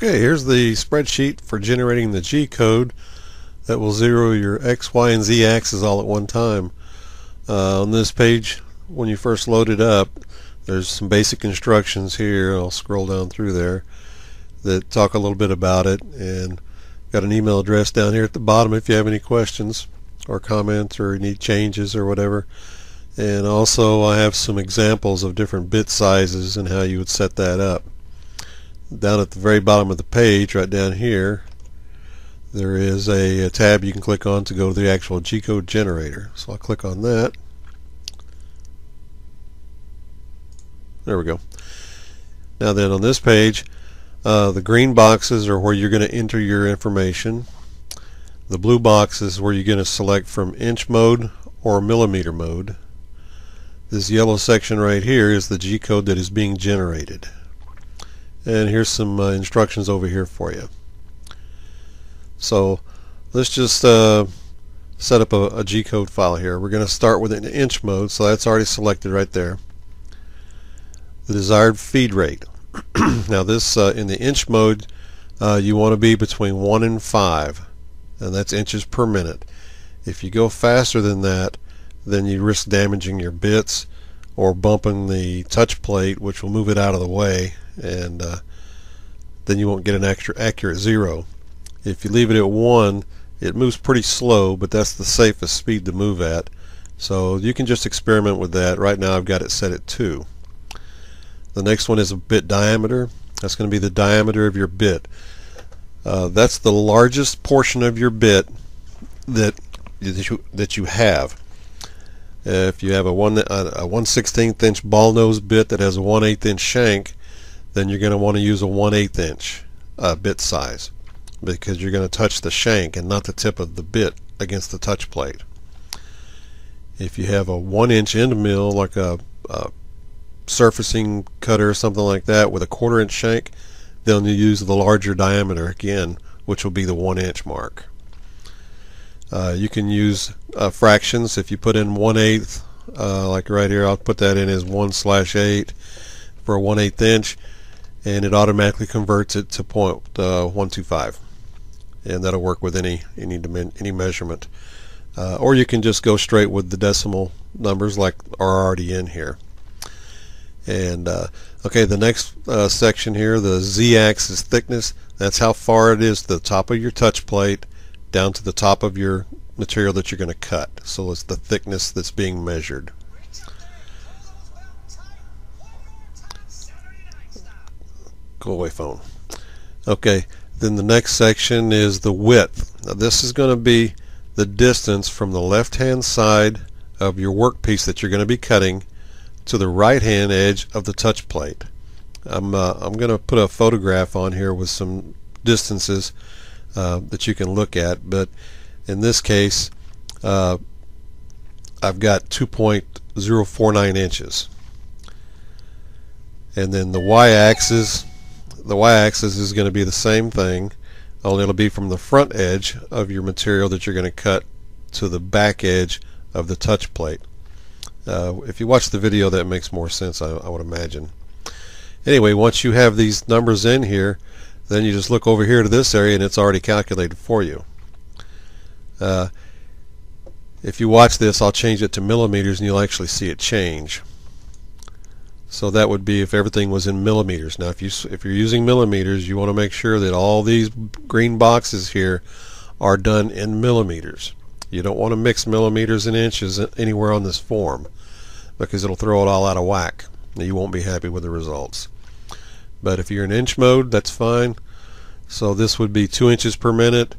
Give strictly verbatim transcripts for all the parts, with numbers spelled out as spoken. Okay, here's the spreadsheet for generating the G-code that will zero your X, Y, and Z axes all at one time. Uh, on this page, when you first load it up, there's some basic instructions here. I'll scroll down through there that talk a little bit about it, and got an email address down here at the bottom if you have any questions or comments or any changes or whatever. And also I have some examples of different bit sizes and how you would set that up. Down at the very bottom of the page, right down here, there is a, a tab you can click on to go to the actual G-code generator. So I'll click on that. There we go. Now then, on this page, uh, the green boxes are where you're going to enter your information. The blue box is where you're going to select from inch mode or millimeter mode. This yellow section right here is the G-code that is being generated. And here's some uh, instructions over here for you. So let's just uh, set up a, a G-code file here. We're going to start with an inch mode, so that's already selected right there. The desired feed rate. Now this, uh, in the inch mode, uh, you want to be between one and five, and that's inches per minute. If you go faster than that, then you risk damaging your bits or bumping the touch plate, which will move it out of the way, and uh, then you won't get an extra accurate zero. If you leave it at one, it moves pretty slow, but that's the safest speed to move at, so you can just experiment with that. Right now I've got it set at two. The next one is a bit diameter. That's going to be the diameter of your bit. Uh, that's the largest portion of your bit that that you, that you have. Uh, if you have a one a one sixteenth inch ball nose bit that has a one eighth inch shank, then you're going to want to use a one eighth inch uh, bit size, because you're going to touch the shank and not the tip of the bit against the touch plate. If you have a one inch end mill, like a, a surfacing cutter or something like that with a quarter inch shank, then you use the larger diameter again, which will be the one inch mark. Uh, you can use uh, fractions. If you put in one eighth, uh, like right here, I'll put that in as one slash eight for a one eighth inch, and it automatically converts it to point one two five, and that'll work with any any any measurement. Uh, or you can just go straight with the decimal numbers like are already in here. And uh, okay, the next uh, section here, the Z-axis thickness, that's how far it is to the top of your touch plate down to the top of your material that you're going to cut. So it's the thickness that's being measured. Go away, phone. Okay, then the next section is the width. Now this is going to be the distance from the left hand side of your workpiece that you're going to be cutting to the right hand edge of the touch plate. I'm, uh, I'm going to put a photograph on here with some distances uh, that you can look at, but in this case uh, I've got two point zero four nine inches. And then the y-axis the y-axis is going to be the same thing, only it'll be from the front edge of your material that you're going to cut to the back edge of the touch plate. Uh, if you watch the video, that makes more sense, I, I would imagine. Anyway, once you have these numbers in here, then you just look over here to this area and it's already calculated for you. Uh, if you watch this, I'll change it to millimeters and you'll actually see it change. So that would be if everything was in millimeters. Now if you if you're using millimeters, you want to make sure that all these green boxes here are done in millimeters. You don't want to mix millimeters and inches anywhere on this form, because it'll throw it all out of whack and you won't be happy with the results. But if you're in inch mode, that's fine. So this would be two inches per minute,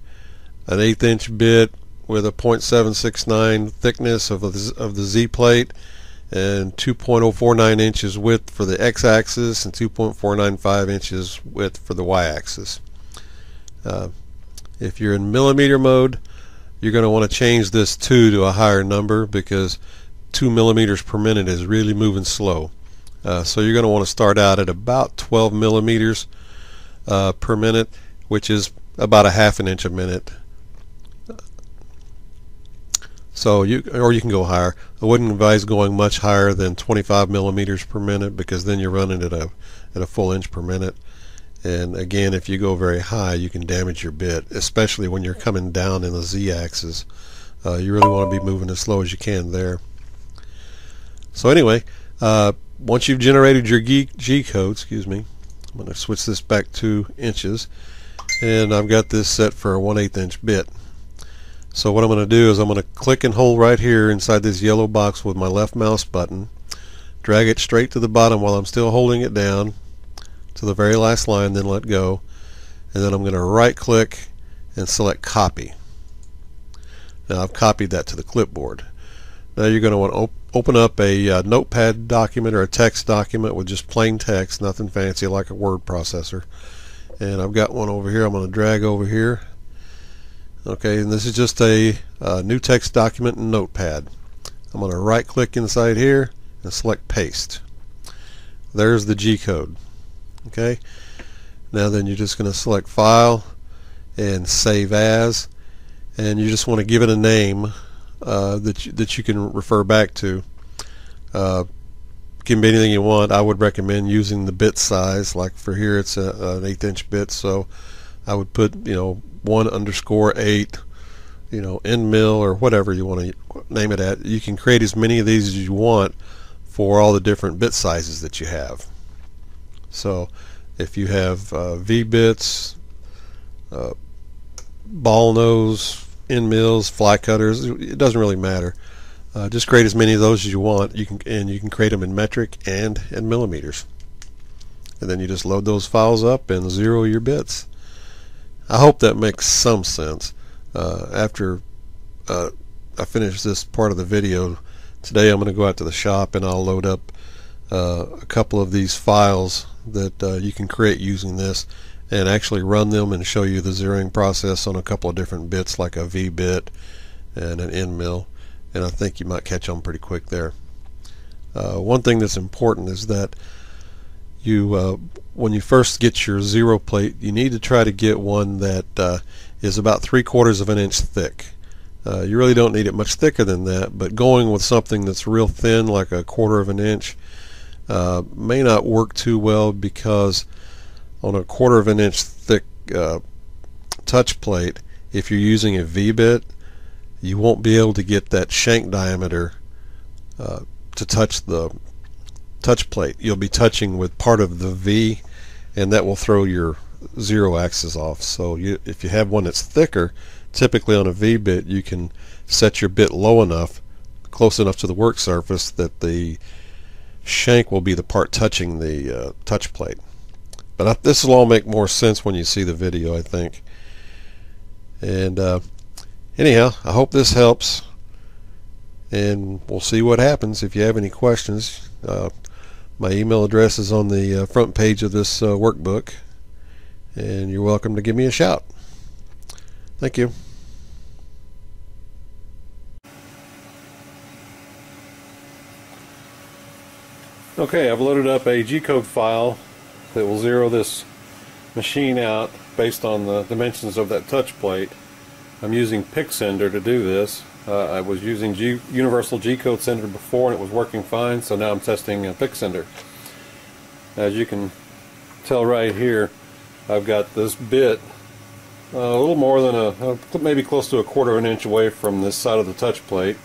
an eighth inch bit with a point seven six nine thickness of the, of the Z plate, and two point zero four nine inches width for the x-axis, and two point four nine five inches width for the y-axis. Uh, if you're in millimeter mode, you're going to want to change this two to a higher number, because two millimeters per minute is really moving slow. Uh, so you're going to want to start out at about twelve millimeters uh, per minute, which is about a half an inch a minute. So you, or you can go higher. I wouldn't advise going much higher than twenty-five millimeters per minute, because then you're running at a at a full inch per minute, And again, if you go very high, you can damage your bit, especially when you're coming down in the z-axis. Uh, you really want to be moving as slow as you can there. So anyway, uh, once you've generated your G-code, excuse me, I'm going to switch this back to inches, and I've got this set for a one eighth inch bit. So what I'm going to do is I'm going to click and hold right here inside this yellow box with my left mouse button, drag it straight to the bottom while I'm still holding it down to the very last line, then let go, and then I'm going to right click and select copy. Now I've copied that to the clipboard. Now you're going to want to op open up a uh, notepad document or a text document with just plain text, nothing fancy like a word processor. And I've got one over here. I'm going to drag over here. Okay, and this is just a uh, new text document in Notepad. I'm going to right click inside here and select paste. There's the G-code. Okay, now then you're just going to select file and save as, and you just want to give it a name uh, that, you, that you can refer back to. Uh, can be anything you want. I would recommend using the bit size, like for here it's a, an eighth inch bit, so I would put, you know, one underscore eight, you know, end mil, or whatever you want to name it at. You can create as many of these as you want for all the different bit sizes that you have. So if you have uh, V bits, uh, ball nose, end mills, fly cutters, it doesn't really matter. Uh, just create as many of those as you want. You can and you can create them in metric and in millimeters. And then you just load those files up and zero your bits. I hope that makes some sense. Uh, after uh, I finish this part of the video today, I'm going to go out to the shop and I'll load up uh, a couple of these files that uh, you can create using this, and actually run them and show you the zeroing process on a couple of different bits, like a V bit and an end mill, and I think you might catch on pretty quick there. Uh, one thing that's important is that you uh, when you first get your zero plate, you need to try to get one that uh, is about three quarters of an inch thick. Uh, you really don't need it much thicker than that, but going with something that's real thin, like a quarter of an inch, Uh, may not work too well, because on a quarter of an inch thick uh, touch plate, if you're using a V-bit, you won't be able to get that shank diameter uh, to touch the touch plate. You'll be touching with part of the V, and that will throw your zero axis off. So you, if you have one that's thicker, typically on a V-bit you can set your bit low enough, close enough to the work surface, that the shank will be the part touching the uh, touch plate. But I, this will all make more sense when you see the video, I think. And uh, anyhow, I hope this helps, and we'll see what happens. If you have any questions, uh, my email address is on the uh, front page of this uh, workbook, and you're welcome to give me a shout. Thank you. Okay, I've loaded up a G-code file that will zero this machine out based on the dimensions of that touch plate. I'm using PicSender to do this. Uh, I was using G Universal G-code Sender before, and it was working fine, so now I'm testing uh, PicSender. As you can tell right here, I've got this bit uh, a little more than a, uh, maybe close to a quarter of an inch away from this side of the touch plate.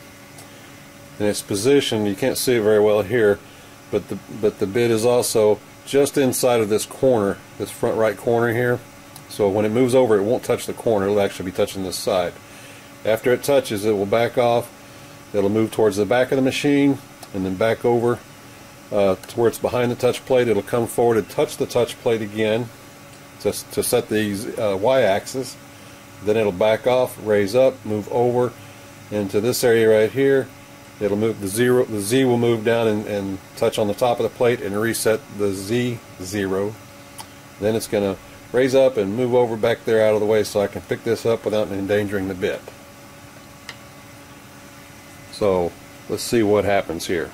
And its position, you can't see it very well here, but the but the bit is also just inside of this corner, this front right corner here. So when it moves over, it won't touch the corner. It'll actually be touching this side. After it touches, it will back off. It'll move towards the back of the machine, and then back over uh, to where it's behind the touch plate. It'll come forward and touch the touch plate again to, to set the uh, y-axis. Then it'll back off, raise up, move over into this area right here. It'll move the zero. The Z will move down and, and touch on the top of the plate and reset the Z zero. Then it's going to raise up and move over back there out of the way, so I can pick this up without endangering the bit. So let's see what happens here.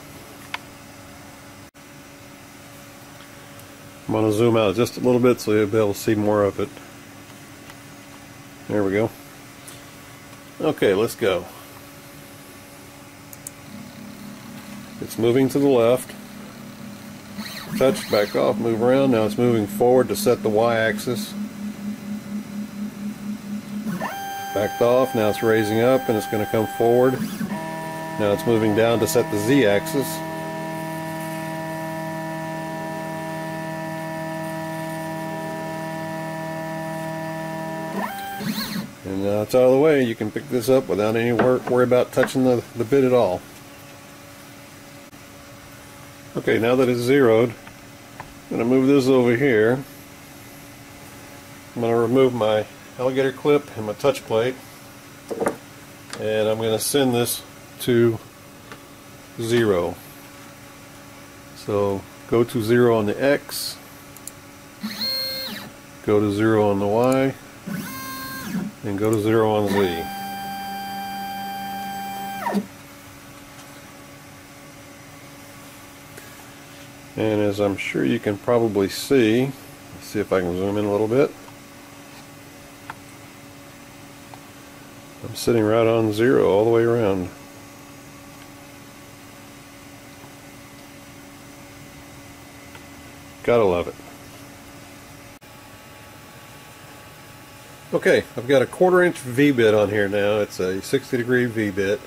I'm going to zoom out just a little bit so you'll be able to see more of it. There we go. Okay, let's go. It's moving to the left. touch, back off, move around. Now it's moving forward to set the y-axis. Backed off, now it's raising up and it's going to come forward. Now it's moving down to set the z-axis. And now it's out of the way, you can pick this up without any work, worry about touching the, the bit at all. Okay, now that it's zeroed, I'm going to move this over here. I'm going to remove my alligator clip and my touch plate, and I'm going to send this to zero. So go to zero on the X, go to zero on the Y, and go to zero on Z. And as I'm sure you can probably see, let's see if I can zoom in a little bit. I'm sitting right on zero all the way around. Gotta love it. Okay, I've got a quarter inch V-bit on here now. It's a sixty degree V-bit.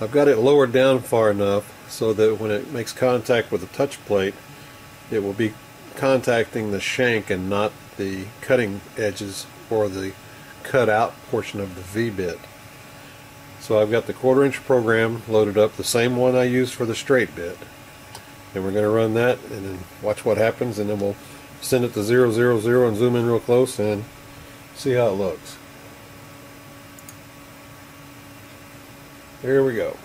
I've got it lowered down far enough so that when it makes contact with the touch plate, it will be contacting the shank and not the cutting edges or the cut out portion of the V-bit. So I've got the quarter inch program loaded up, the same one I used for the straight bit. And we're going to run that and then watch what happens, and then we'll send it to zero, zero, zero and zoom in real close and see how it looks. Here we go.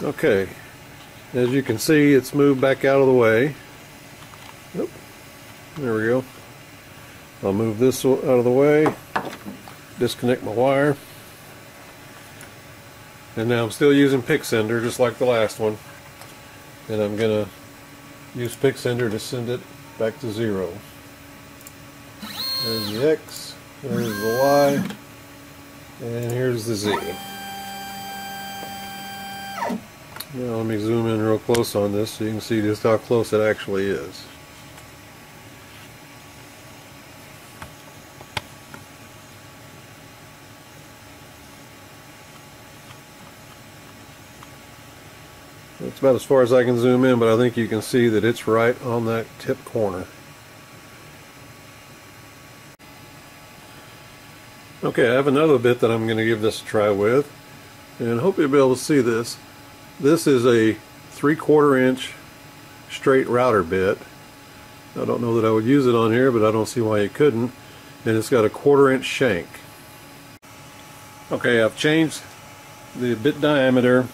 Okay, as you can see, it's moved back out of the way. Oop. There we go. I'll move this out of the way, disconnect my wire, and now I'm still using PicSender just like the last one, and I'm going to use PicSender to send it back to zero. There's the X, there's the Y, and here's the Z. Now let me zoom in real close on this so you can see just how close it actually is. That's about as far as I can zoom in, but I think you can see that it's right on that tip corner. Okay, I have another bit that I'm going to give this a try with, and hope you'll be able to see this. This is a three-quarter inch straight router bit. I don't know that I would use it on here, but I don't see why you couldn't. And it's got a quarter inch shank. Okay, I've changed the bit diameter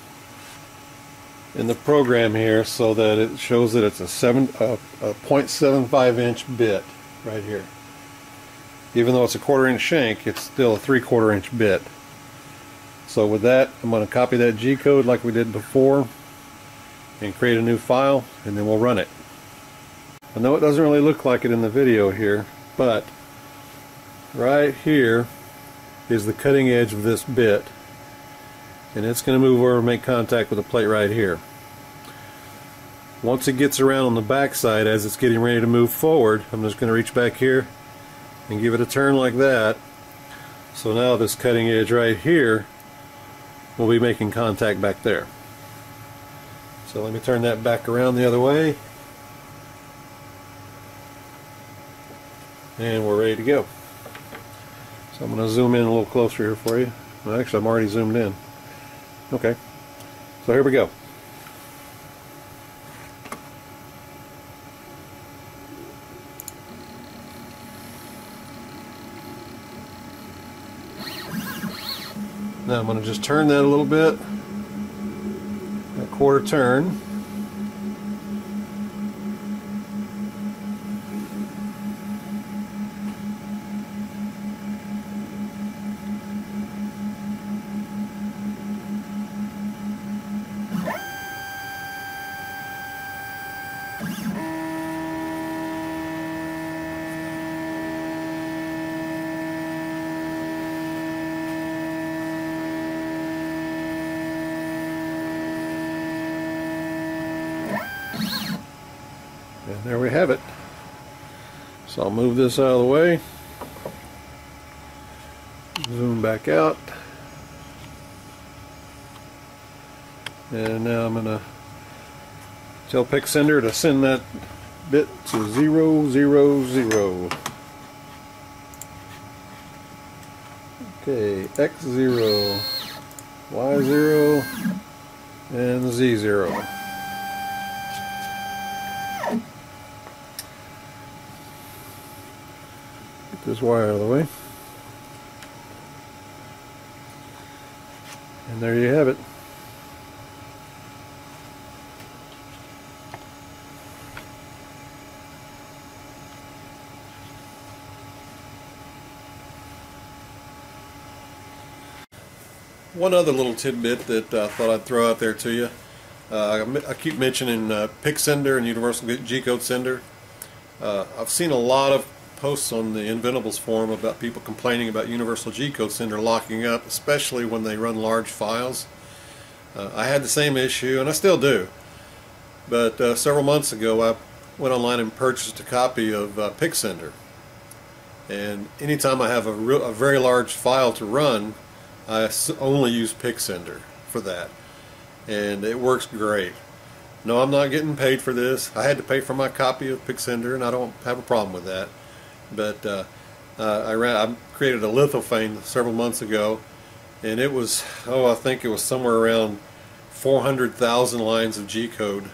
in the program here so that it shows that it's a, seven, uh, a point seven five inch bit right here. Even though it's a quarter inch shank, it's still a three-quarter inch bit. So with that, I'm going to copy that G-code like we did before and create a new file, and then we'll run it. I know it doesn't really look like it in the video here, but right here is the cutting edge of this bit, and it's going to move over and make contact with the plate right here. Once it gets around on the back side as it's getting ready to move forward, I'm just going to reach back here and give it a turn like that. So now this cutting edge right here we'll be making contact back there. So let me turn that back around the other way, and we're ready to go. So I'm going to zoom in a little closer here for you. Well, actually, I'm already zoomed in. Okay, so here we go. Now I'm going to just turn that a little bit, a quarter turn. And there we have it. So I'll move this out of the way, zoom back out, and now I'm going to tell PicSender to send that bit to zero zero zero. Okay, X zero, Y zero, and Z zero. This wire out of the way, and there you have it. One other little tidbit that I thought I'd throw out there to you. Uh, I keep mentioning uh, PicSender and Universal G-code Sender. Uh, I've seen a lot of posts on the Inventables forum about people complaining about Universal G-code Sender locking up, especially when they run large files. Uh, I had the same issue, and I still do. But uh, several months ago, I went online and purchased a copy of uh, PicSender. And anytime I have a, real, a very large file to run, I only use PicSender for that. And it works great. No, I'm not getting paid for this. I had to pay for my copy of PicSender, and I don't have a problem with that. But uh, uh, I, ran, I created a lithophane several months ago, and it was, oh, I think it was somewhere around four hundred thousand lines of G-code,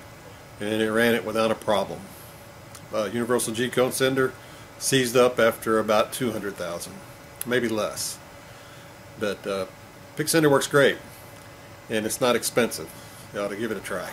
and it ran it without a problem. Uh, Universal G-code Sender seized up after about two hundred thousand, maybe less. But uh, PicSender works great, and it's not expensive. You ought to give it a try.